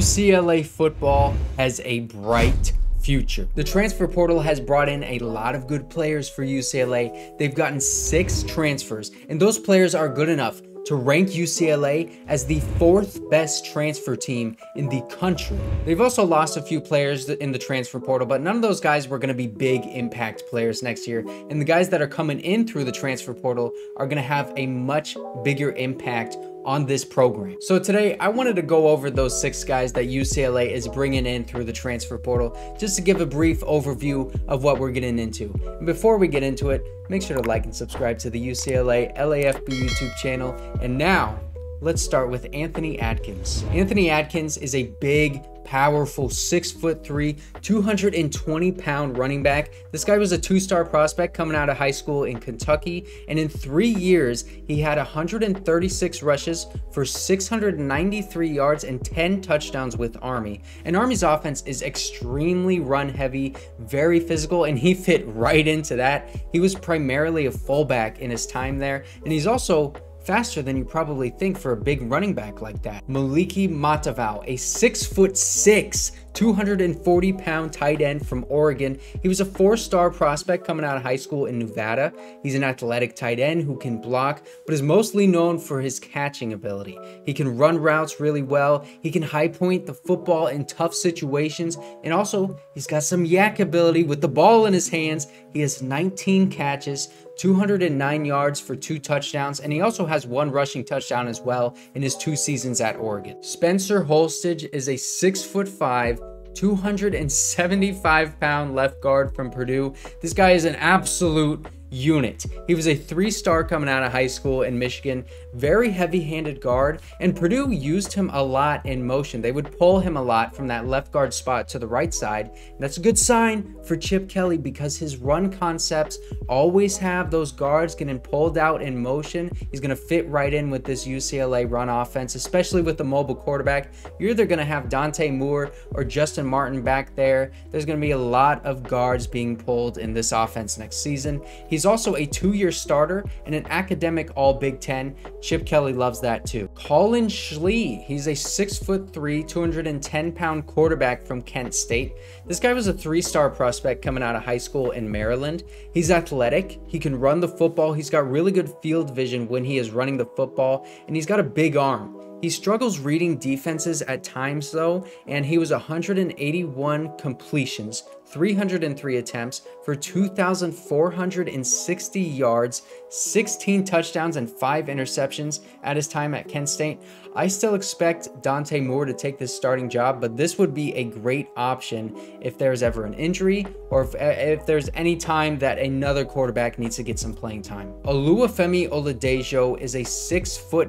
UCLA football has a bright future. The transfer portal has brought in a lot of good players for UCLA. They've gotten 6 transfers, and those players are good enough to rank UCLA as the 4th best transfer team in the country. They've also lost a few players in the transfer portal, but none of those guys were gonna be big impact players next year. And the guys that are coming in through the transfer portal are gonna have a much bigger impact on this program. So today I wanted to go over those 6 guys that UCLA is bringing in through the transfer portal, just to give a brief overview of what we're getting into. And before we get into it, make sure to like and subscribe to the UCLA LAFB YouTube channel. And now let's start with Anthony Adkins. Anthony Adkins is a big, powerful 6'3", 220-pound running back. This guy was a 2-star prospect coming out of high school in Kentucky, and in 3 years, he had 136 rushes for 693 yards and 10 touchdowns with Army. And Army's offense is extremely run-heavy, very physical, and he fit right into that. He was primarily a fullback in his time there, and he's also faster than you probably think for a big running back like that. Moliki Matavao, a 6'6", 240-pound tight end from Oregon. He was a 4-star prospect coming out of high school in Nevada. He's an athletic tight end who can block, but is mostly known for his catching ability. He can run routes really well. He can high point the football in tough situations. And also, he's got some yak ability with the ball in his hands. He has 19 catches, 209 yards for 2 touchdowns, and he also has 1 rushing touchdown as well in his 2 seasons at Oregon. Spencer Holstege is a 6'5", 275-pound left guard from Purdue. This guy is an absolute unit. He was a 3-star coming out of high school in Michigan, very heavy-handed guard, and Purdue used him a lot in motion. They would pull him a lot from that left guard spot to the right side, and that's a good sign for Chip Kelly because his run concepts always have those guards getting pulled out in motion. He's going to fit right in with this UCLA run offense, especially with the mobile quarterback. You're either going to have Dante Moore or Justin Martin back there. There's going to be a lot of guards being pulled in this offense next season. He's also a 2-year starter and an academic All-Big Ten. Chip Kelly loves that too. Collin Schlee, he's a 6'3", 210-pound quarterback from Kent State. This guy was a 3-star prospect coming out of high school in Maryland. He's athletic. He can run the football. He's got really good field vision when he is running the football, and he's got a big arm. He struggles reading defenses at times though, and he was 181 completions, 303 attempts for 2,460 yards, 16 touchdowns and 5 interceptions at his time at Kent State. I still expect Dante Moore to take this starting job, but this would be a great option if there's ever an injury or if there's any time that another quarterback needs to get some playing time. Oluwafemi Oladejo is a 6'3",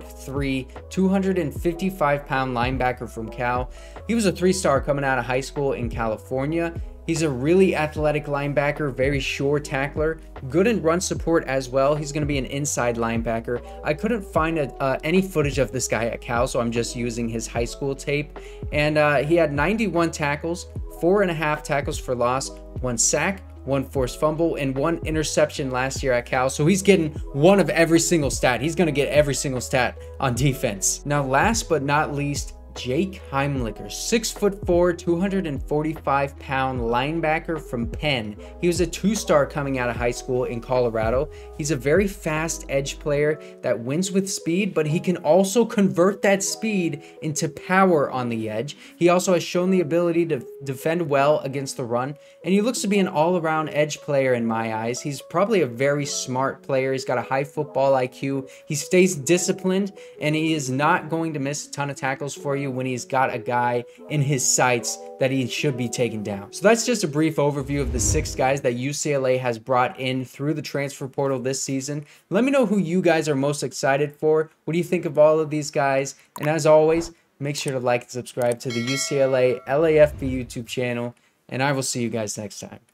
255-pound linebacker from Cal. He was a 3-star coming out of high school in California. He's a really athletic linebacker, very sure tackler, good in run support as well. He's going to be an inside linebacker. I couldn't find any footage of this guy at Cal, so I'm just using his high school tape. And he had 91 tackles, 4.5 tackles for loss, 1 sack, 1 forced fumble, and 1 interception last year at Cal. So he's getting one of every single stat. He's going to get every single stat on defense. Now, last but not least, Jake Heimlicher, 6'4", 245-pound linebacker from Penn. He was a 2-star coming out of high school in Colorado. He's a very fast edge player that wins with speed, but he can also convert that speed into power on the edge. He also has shown the ability to defend well against the run, and he looks to be an all-around edge player in my eyes. He's probably a very smart player. He's got a high football IQ. He stays disciplined, and he is not going to miss a ton of tackles for you when he's got a guy in his sights that he should be taking down. So that's just a brief overview of the 6 guys that UCLA has brought in through the transfer portal this season. Let me know who you guys are most excited for. What do you think of all of these guys? And as always, make sure to like and subscribe to the UCLA LAFB YouTube channel, and I will see you guys next time.